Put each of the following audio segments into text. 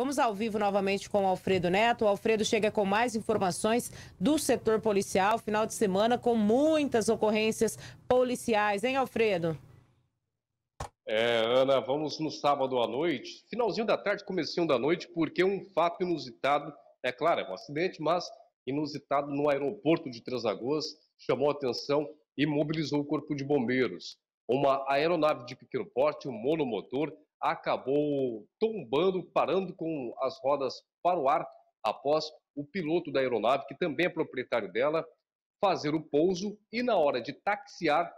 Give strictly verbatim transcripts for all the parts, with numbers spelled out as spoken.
Vamos ao vivo novamente com o Alfredo Neto. O Alfredo chega com mais informações do setor policial. Final de semana com muitas ocorrências policiais, hein, Alfredo? É, Ana, vamos no sábado à noite. Finalzinho da tarde, comecinho da noite, porque um fato inusitado, é claro, é um acidente, mas inusitado no aeroporto de Três Lagoas, chamou a atenção e mobilizou o corpo de bombeiros. Uma aeronave de pequeno porte, um monomotor, acabou tombando, parando com as rodas para o ar após o piloto da aeronave, que também é proprietário dela, fazer o pouso e na hora de taxiar,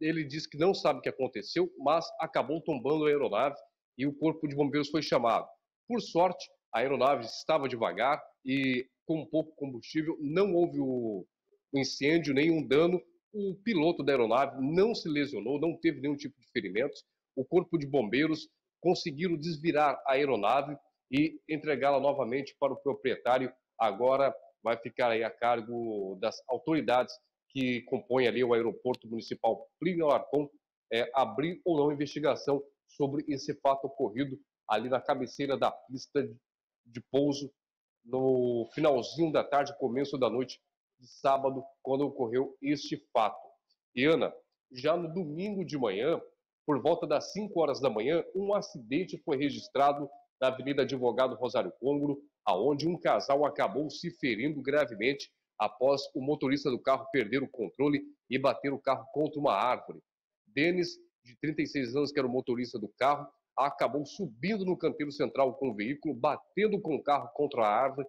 ele disse que não sabe o que aconteceu, mas acabou tombando a aeronave e o corpo de bombeiros foi chamado. Por sorte, a aeronave estava devagar e com pouco combustível não houve o incêndio, nenhum dano. O piloto da aeronave não se lesionou, não teve nenhum tipo de ferimentos. O corpo de bombeiros conseguiram desvirar a aeronave e entregá-la novamente para o proprietário. Agora vai ficar aí a cargo das autoridades que compõem ali o aeroporto municipal Plínio Alarcón, é, abrir ou não investigação sobre esse fato ocorrido ali na cabeceira da pista de, de pouso no finalzinho da tarde, começo da noite de sábado, quando ocorreu este fato. E, Ana, já no domingo de manhã, por volta das cinco horas da manhã, um acidente foi registrado na Avenida Advogado Rosário Congro, aonde um casal acabou se ferindo gravemente após o motorista do carro perder o controle e bater o carro contra uma árvore. Denis, de trinta e seis anos, que era o motorista do carro, acabou subindo no canteiro central com o veículo, batendo com o carro contra a árvore.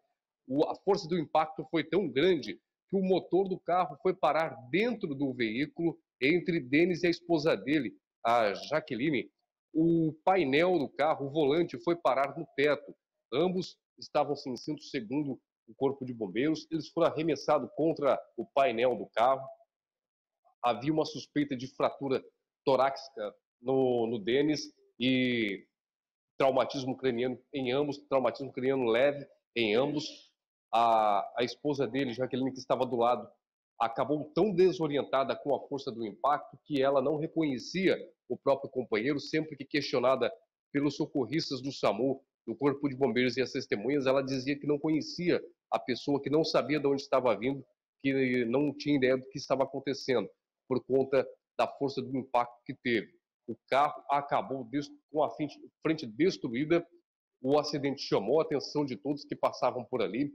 A força do impacto foi tão grande que o motor do carro foi parar dentro do veículo entre Denis e a esposa dele, a Jaqueline. O painel do carro, o volante, foi parar no teto. Ambos estavam sem cinto, segundo o corpo de bombeiros. Eles foram arremessados contra o painel do carro. Havia uma suspeita de fratura torácica no, no Denis e traumatismo craniano em ambos, traumatismo craniano leve em ambos. A, a esposa dele, Jaqueline, que estava do lado, acabou tão desorientada com a força do impacto que ela não reconhecia o próprio companheiro. Sempre que questionada pelos socorristas do SAMU, do Corpo de Bombeiros e as testemunhas, ela dizia que não conhecia a pessoa, que não sabia de onde estava vindo, que não tinha ideia do que estava acontecendo, por conta da força do impacto que teve. O carro acabou com a frente destruída. O acidente chamou a atenção de todos que passavam por ali.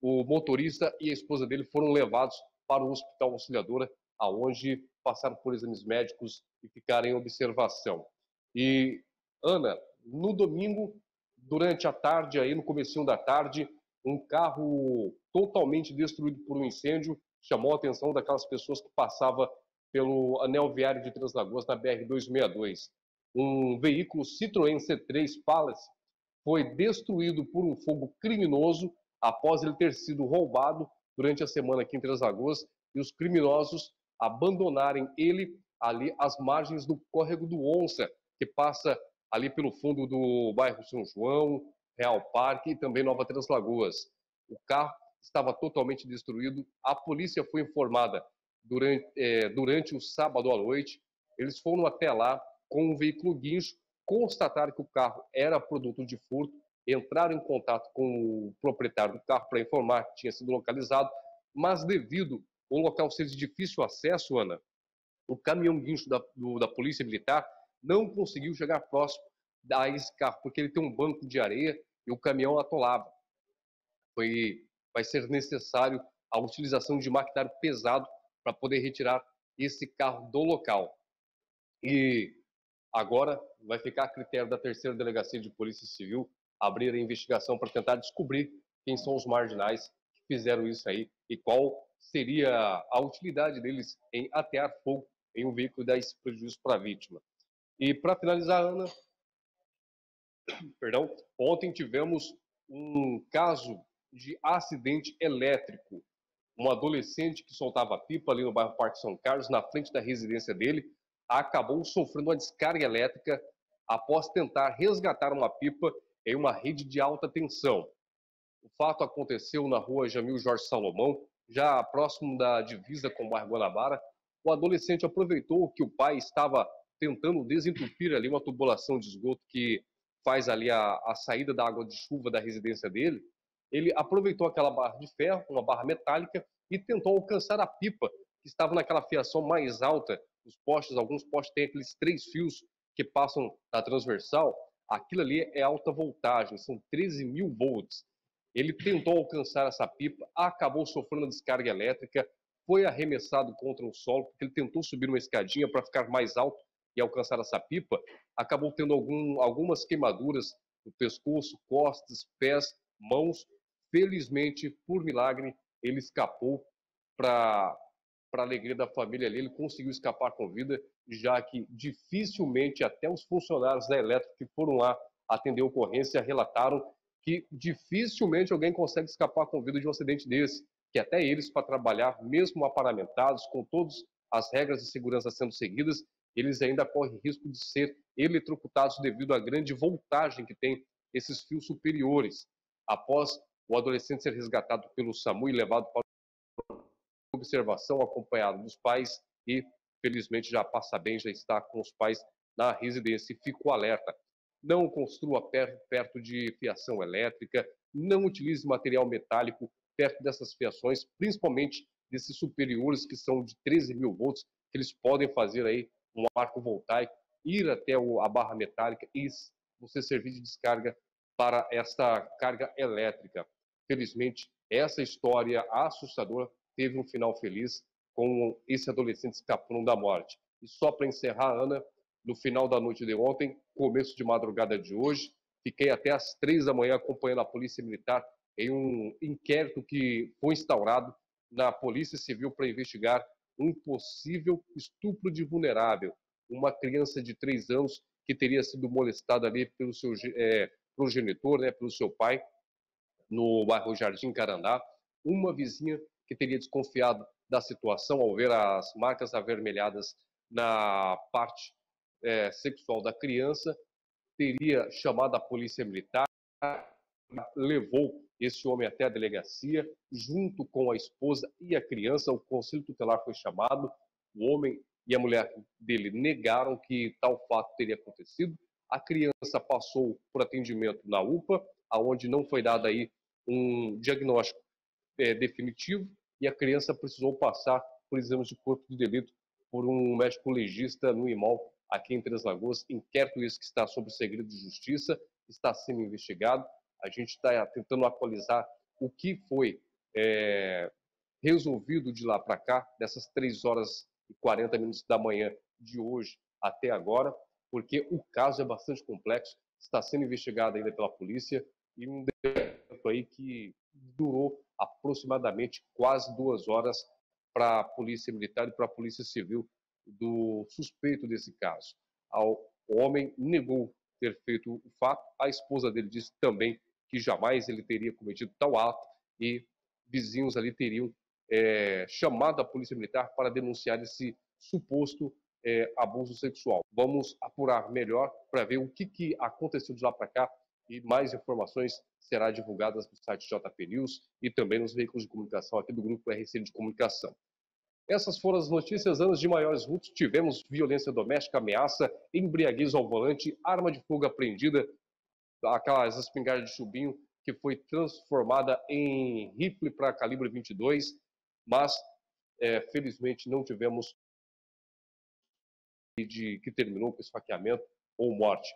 O motorista e a esposa dele foram levados para o Hospital Auxiliadora, aonde passaram por exames médicos e ficaram em observação. E, Ana, no domingo, durante a tarde, aí no comecinho da tarde, um carro totalmente destruído por um incêndio chamou a atenção daquelas pessoas que passavam pelo Anel Viário de Três Lagoas, na B R duzentos e sessenta e dois. Um veículo Citroën C três Palace foi destruído por um fogo criminoso após ele ter sido roubado durante a semana aqui em Três Lagoas, e os criminosos abandonarem ele ali às margens do córrego do Onça, que passa ali pelo fundo do bairro São João, Real Parque e também Nova Três Lagoas. O carro estava totalmente destruído. A polícia foi informada durante, é, durante o sábado à noite. Eles foram até lá com um veículo guincho, constataram que o carro era produto de furto, entraram em contato com o proprietário do carro para informar que tinha sido localizado, mas devido ao local ser de difícil acesso, Ana, o caminhão guincho da, do, da Polícia Militar não conseguiu chegar próximo a esse carro, porque ele tem um banco de areia e o caminhão atolava. Foi, vai ser necessário a utilização de maquinário pesado para poder retirar esse carro do local. E agora vai ficar a critério da terceira Delegacia de Polícia Civil abrir a investigação para tentar descobrir quem são os marginais que fizeram isso aí e qual seria a utilidade deles em atear fogo em um veículo e dar esse prejuízo para a vítima. E para finalizar, Ana, perdão, ontem tivemos um caso de acidente elétrico. Um adolescente que soltava pipa ali no bairro Parque São Carlos, na frente da residência dele, acabou sofrendo uma descarga elétrica após tentar resgatar uma pipa em uma rede de alta tensão. O fato aconteceu na rua Jamil Jorge Salomão, já próximo da divisa com o bairro Guanabara. O adolescente aproveitou que o pai estava tentando desentupir ali uma tubulação de esgoto que faz ali a, a saída da água de chuva da residência dele, ele aproveitou aquela barra de ferro, uma barra metálica, e tentou alcançar a pipa que estava naquela fiação mais alta. Os postes, alguns postes têm aqueles três fios que passam da transversal. Aquilo ali é alta voltagem, são treze mil volts. Ele tentou alcançar essa pipa, acabou sofrendo a descarga elétrica, foi arremessado contra o solo, porque ele tentou subir uma escadinha para ficar mais alto e alcançar essa pipa, acabou tendo algum, algumas queimaduras no pescoço, costas, pés, mãos. Felizmente, por milagre, ele escapou. Para a alegria da família ali, ele conseguiu escapar com vida, já que dificilmente até os funcionários da elétrica que foram lá atender a ocorrência relataram que dificilmente alguém consegue escapar com vida de um acidente desse, que até eles, para trabalhar, mesmo aparamentados, com todas as regras de segurança sendo seguidas, eles ainda correm risco de ser eletrocutados devido à grande voltagem que tem esses fios superiores. Após o adolescente ser resgatado pelo SAMU e levado para observação, acompanhado dos pais, e felizmente já passa bem, já está com os pais na residência. E fica o alerta: não construa perto de fiação elétrica, não utilize material metálico perto dessas fiações, principalmente desses superiores que são de treze mil volts, que eles podem fazer aí um arco voltaico, ir até a barra metálica e você servir de descarga para essa carga elétrica. Felizmente, essa história assustadora teve um final feliz, com esse adolescente escapando da morte. E só para encerrar, Ana, no final da noite de ontem, começo de madrugada de hoje, fiquei até às três da manhã acompanhando a Polícia Militar em um inquérito que foi instaurado na Polícia Civil para investigar um possível estupro de vulnerável, uma criança de três anos que teria sido molestada ali pelo seu é, progenitor, né, pelo seu pai, no bairro Jardim Carandá. Uma vizinha que teria desconfiado da situação ao ver as marcas avermelhadas na parte é, sexual da criança, teria chamado a Polícia Militar, levou esse homem até a delegacia, junto com a esposa e a criança. O conselho tutelar foi chamado, o homem e a mulher dele negaram que tal fato teria acontecido. A criança passou por atendimento na U P A, aonde não foi dado aí um diagnóstico é, definitivo, e a criança precisou passar por exames de corpo de delito por um médico legista no I M O L, aqui em Três Lagoas. Inquérito esse que está sob segredo de justiça, está sendo investigado. A gente está tentando atualizar o que foi é, resolvido de lá para cá, dessas três horas e quarenta minutos da manhã de hoje até agora, porque o caso é bastante complexo, está sendo investigado ainda pela polícia, e um debate aí que durou aproximadamente quase duas horas para a Polícia Militar e para a Polícia Civil do suspeito desse caso. O homem negou ter feito o fato, a esposa dele disse também que jamais ele teria cometido tal ato, e vizinhos ali teriam é, chamado a Polícia Militar para denunciar esse suposto é, abuso sexual. Vamos apurar melhor para ver o que, que aconteceu de lá para cá, e mais informações serão divulgadas no site J P News e também nos veículos de comunicação aqui do Grupo R C de Comunicação. Essas foram as notícias. Anos de maiores lutos, tivemos violência doméstica, ameaça, embriaguez ao volante, arma de fogo apreendida, aquelas espingardas de chubinho que foi transformada em rifle para calibre vinte e dois, mas é, felizmente não tivemos de que terminou com esfaqueamento ou morte.